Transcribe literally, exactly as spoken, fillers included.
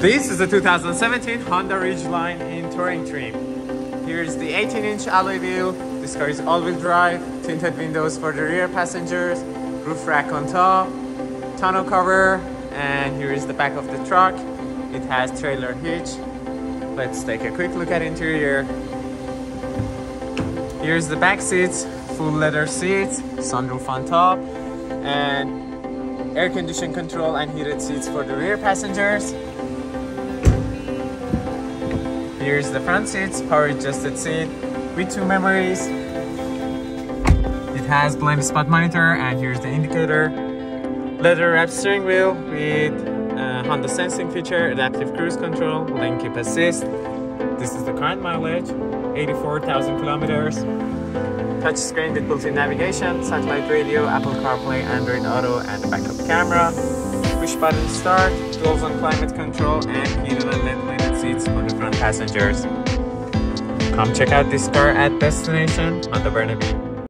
This is the two thousand seventeen Honda Ridgeline in touring trim. Here's the eighteen inch alloy wheel. This car is all-wheel drive, tinted windows for the rear passengers, roof rack on top, tonneau cover, and here is the back of the truck. It has trailer hitch. Let's take a quick look at interior. Here's the back seats, full leather seats, sunroof on top, and air condition control and heated seats for the rear passengers. Here's the front seats, power adjusted seat with two memories. It has blind spot monitor, and here's the indicator. Leather wrapped steering wheel with uh, Honda Sensing feature, adaptive cruise control, lane keep assist. This is the current mileage, eighty-four thousand kilometers. Touchscreen with built-in navigation, satellite radio, Apple CarPlay, Android Auto, and a backup camera. Push button start, dual zone climate control, and heated and ventilated seats for the front passengers. Come check out this car at Destination Honda Burnaby.